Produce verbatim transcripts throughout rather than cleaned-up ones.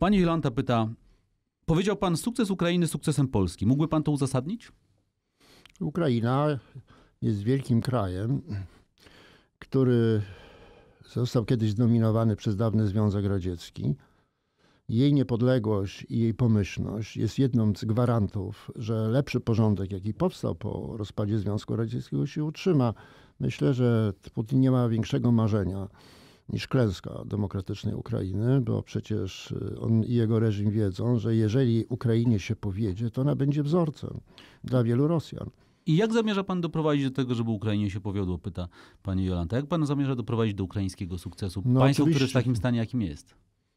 Pani Jolanta pyta, powiedział pan sukces Ukrainy sukcesem Polski. Mógłby pan to uzasadnić? Ukraina jest wielkim krajem, który został kiedyś zdominowany przez dawny Związek Radziecki. Jej niepodległość i jej pomyślność jest jedną z gwarantów, że lepszy porządek, jaki powstał po rozpadzie Związku Radzieckiego, się utrzyma. Myślę, że Putin nie ma większego marzenia niż klęska demokratycznej Ukrainy, bo przecież on i jego reżim wiedzą, że jeżeli Ukrainie się powiedzie, to ona będzie wzorcem dla wielu Rosjan. I jak zamierza pan doprowadzić do tego, żeby Ukrainie się powiodło, pyta pani Jolanta. Jak pan zamierza doprowadzić do ukraińskiego sukcesu? No państwo, oczywiście, które jest w takim stanie, jakim jest.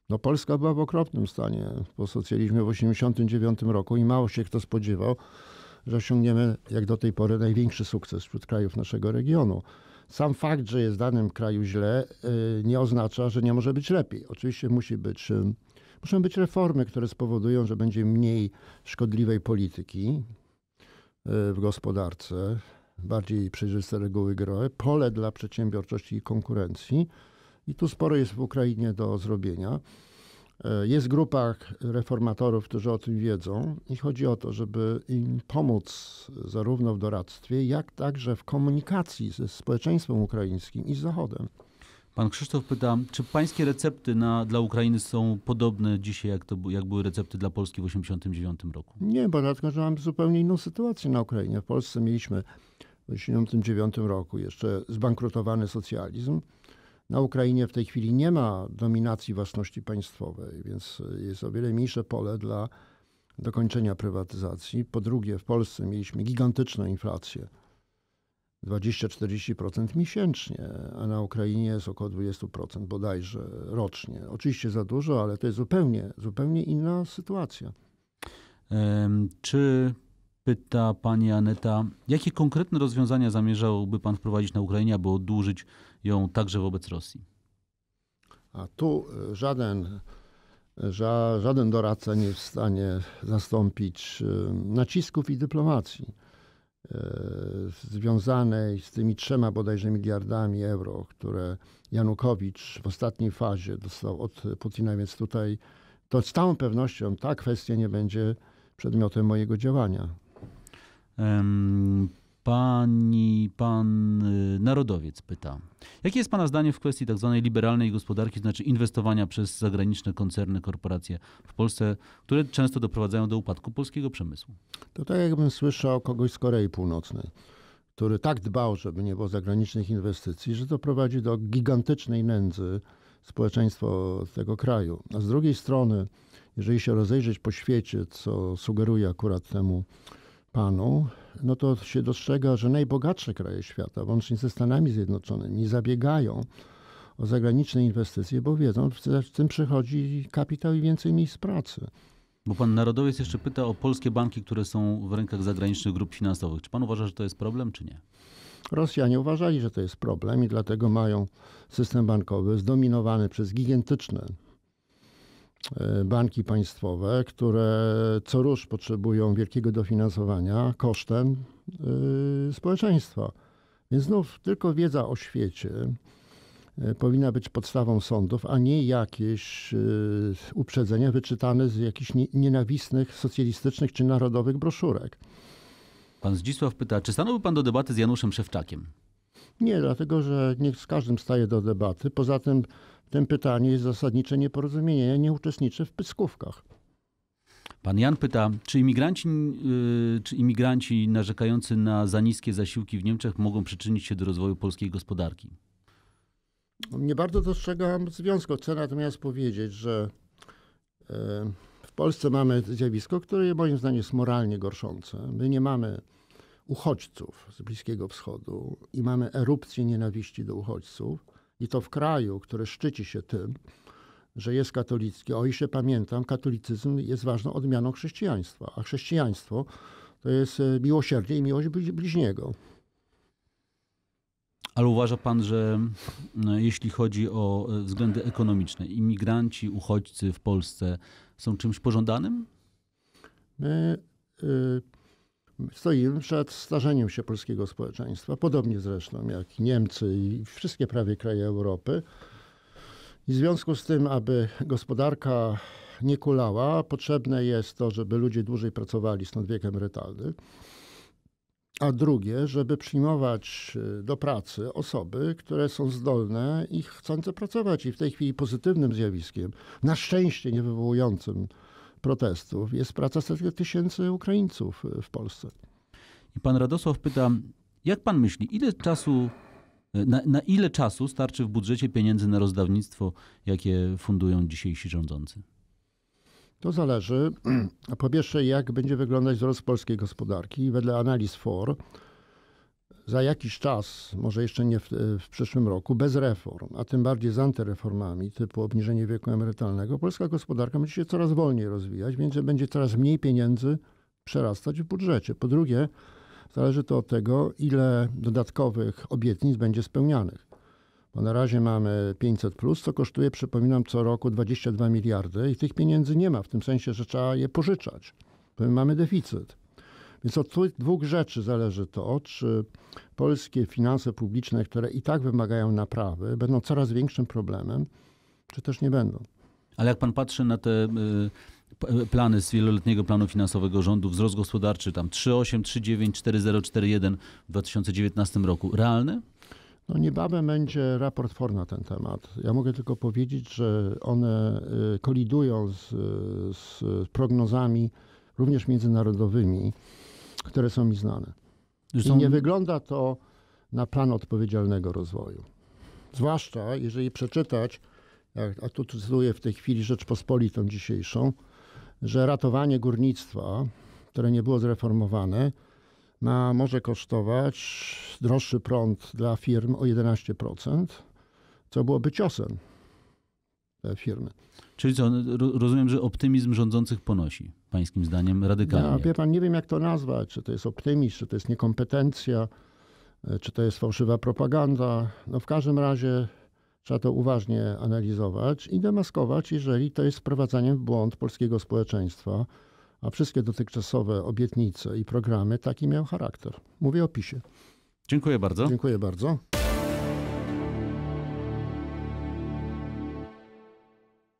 No Polska była w okropnym stanie po socjalizmie w tysiąc dziewięćset osiemdziesiątym dziewiątym roku i mało się kto spodziewał, że osiągniemy jak do tej pory największy sukces wśród krajów naszego regionu. Sam fakt, że jest w danym kraju źle, nie oznacza, że nie może być lepiej. Oczywiście musi być, muszą być reformy, które spowodują, że będzie mniej szkodliwej polityki w gospodarce, bardziej przejrzyste reguły gry, pole dla przedsiębiorczości i konkurencji. I tu sporo jest w Ukrainie do zrobienia. Jest grupa reformatorów, którzy o tym wiedzą i chodzi o to, żeby im pomóc zarówno w doradztwie, jak także w komunikacji ze społeczeństwem ukraińskim i z Zachodem. Pan Krzysztof pyta, czy pańskie recepty na, dla Ukrainy są podobne dzisiaj, jak, to, jak były recepty dla Polski w tysiąc dziewięćset osiemdziesiątym dziewiątym roku? Nie, bo dlatego, że mamy zupełnie inną sytuację na Ukrainie. W Polsce mieliśmy w tysiąc dziewięćset osiemdziesiątym dziewiątym roku jeszcze zbankrutowany socjalizm. Na Ukrainie w tej chwili nie ma dominacji własności państwowej, więc jest o wiele mniejsze pole dla dokończenia prywatyzacji. Po drugie, w Polsce mieliśmy gigantyczną inflację, dwadzieścia do czterdziestu procent miesięcznie, a na Ukrainie jest około dwudziestu procent bodajże rocznie. Oczywiście za dużo, ale to jest zupełnie, zupełnie inna sytuacja. Czy... Pyta pani Aneta, jakie konkretne rozwiązania zamierzałby pan wprowadzić na Ukrainie, aby oddłużyć ją także wobec Rosji? A tu żaden, ża, żaden doradca nie jest w stanie zastąpić nacisków i dyplomacji związanej z tymi trzema bodajże miliardami euro, które Janukowicz w ostatniej fazie dostał od Putina, więc tutaj to z całą pewnością ta kwestia nie będzie przedmiotem mojego działania. Pani, pan Narodowiec pyta, jakie jest pana zdanie w kwestii tak zwanej liberalnej gospodarki, znaczy inwestowania przez zagraniczne koncerny, korporacje w Polsce, które często doprowadzają do upadku polskiego przemysłu? To tak jakbym słyszał kogoś z Korei Północnej, który tak dbał, żeby nie było zagranicznych inwestycji, że to prowadzi do gigantycznej nędzy społeczeństwo tego kraju. A z drugiej strony, jeżeli się rozejrzeć po świecie, co sugeruje akurat temu panu, no to się dostrzega, że najbogatsze kraje świata, włącznie ze Stanami Zjednoczonymi, zabiegają o zagraniczne inwestycje, bo wiedzą, że w tym przychodzi kapitał i więcej miejsc pracy. Bo pan Narodowiec jeszcze pyta o polskie banki, które są w rękach zagranicznych grup finansowych. Czy pan uważa, że to jest problem, czy nie? Rosjanie uważali, że to jest problem i dlatego mają system bankowy zdominowany przez gigantyczne banki państwowe, które co rusz potrzebują wielkiego dofinansowania kosztem yy, społeczeństwa. Więc znów tylko wiedza o świecie yy, powinna być podstawą sądów, a nie jakieś yy, uprzedzenia wyczytane z jakichś nie, nienawistnych, socjalistycznych czy narodowych broszurek. Pan Zdzisław pyta, czy stanąłby pan do debaty z Januszem Szewczakiem? Nie, dlatego że nie z każdym staje do debaty. Poza tym w tym pytaniu jest zasadnicze nieporozumienie. Ja nie uczestniczę w pyskówkach. Pan Jan pyta, czy imigranci, yy, czy imigranci narzekający na za niskie zasiłki w Niemczech mogą przyczynić się do rozwoju polskiej gospodarki? Nie bardzo dostrzegam związku. Chcę natomiast powiedzieć, że yy, w Polsce mamy zjawisko, które moim zdaniem jest moralnie gorszące. My nie mamy uchodźców z Bliskiego Wschodu i mamy erupcję nienawiści do uchodźców i to w kraju, który szczyci się tym, że jest katolicki. O ile się pamiętam, katolicyzm jest ważną odmianą chrześcijaństwa, a chrześcijaństwo to jest miłosierdzie i miłość bliźniego. Ale uważa pan, że jeśli chodzi o względy ekonomiczne, imigranci, uchodźcy w Polsce są czymś pożądanym? My... Y Stoimy przed starzeniem się polskiego społeczeństwa, podobnie zresztą jak Niemcy i wszystkie prawie kraje Europy. I w związku z tym, aby gospodarka nie kulała. Potrzebne jest to, żeby ludzie dłużej pracowali, stąd wiek emerytalny. A drugie, żeby przyjmować do pracy osoby, które są zdolne i chcące pracować. I w tej chwili pozytywnym zjawiskiem, na szczęście nie wywołującym protestów, jest praca setek tysięcy Ukraińców w Polsce. I pan Radosław pyta, jak pan myśli, ile czasu, na, na ile czasu starczy w budżecie pieniędzy na rozdawnictwo, jakie fundują dzisiejsi rządzący? To zależy, a po pierwsze, jak będzie wyglądać wzrost polskiej gospodarki. Wedle analiz F O R za jakiś czas, może jeszcze nie w, w przyszłym roku, bez reform, a tym bardziej z antyreformami typu obniżenie wieku emerytalnego, polska gospodarka będzie się coraz wolniej rozwijać, więc będzie coraz mniej pieniędzy przerastać w budżecie. Po drugie, zależy to od tego, ile dodatkowych obietnic będzie spełnianych. Bo na razie mamy pięćset plus, co kosztuje, przypominam, co roku dwadzieścia dwa miliardy i tych pieniędzy nie ma, w tym sensie, że trzeba je pożyczać, bo my mamy deficyt. Więc od tych dwóch rzeczy zależy to, czy polskie finanse publiczne, które i tak wymagają naprawy, będą coraz większym problemem, czy też nie będą. Ale jak pan patrzy na te y, plany z wieloletniego planu finansowego rządu, wzrost gospodarczy tam trzy przecinek osiem, trzy przecinek dziewięć, cztery przecinek zero, cztery przecinek jeden w dwa tysiące dziewiętnastym roku, realne? No niebawem będzie raport F O R na ten temat. Ja mogę tylko powiedzieć, że one kolidują z, z prognozami również międzynarodowymi, które są mi znane. I nie wygląda to na plan odpowiedzialnego rozwoju. Zwłaszcza jeżeli przeczytać, a tu cytuję w tej chwili Rzeczpospolitą dzisiejszą, że ratowanie górnictwa, które nie było zreformowane, ma, może kosztować droższy prąd dla firm o jedenaście procent, co byłoby ciosem te firmy. Czyli co, rozumiem, że optymizm rządzących ponosi, pańskim zdaniem, radykalnie. Ja, wie pan, nie wiem jak to nazwać, czy to jest optymizm, czy to jest niekompetencja, czy to jest fałszywa propaganda. No w każdym razie trzeba to uważnie analizować i demaskować, jeżeli to jest wprowadzaniem w błąd polskiego społeczeństwa. A wszystkie dotychczasowe obietnice i programy taki miał charakter. Mówię o PiSie. Dziękuję bardzo. Dziękuję bardzo.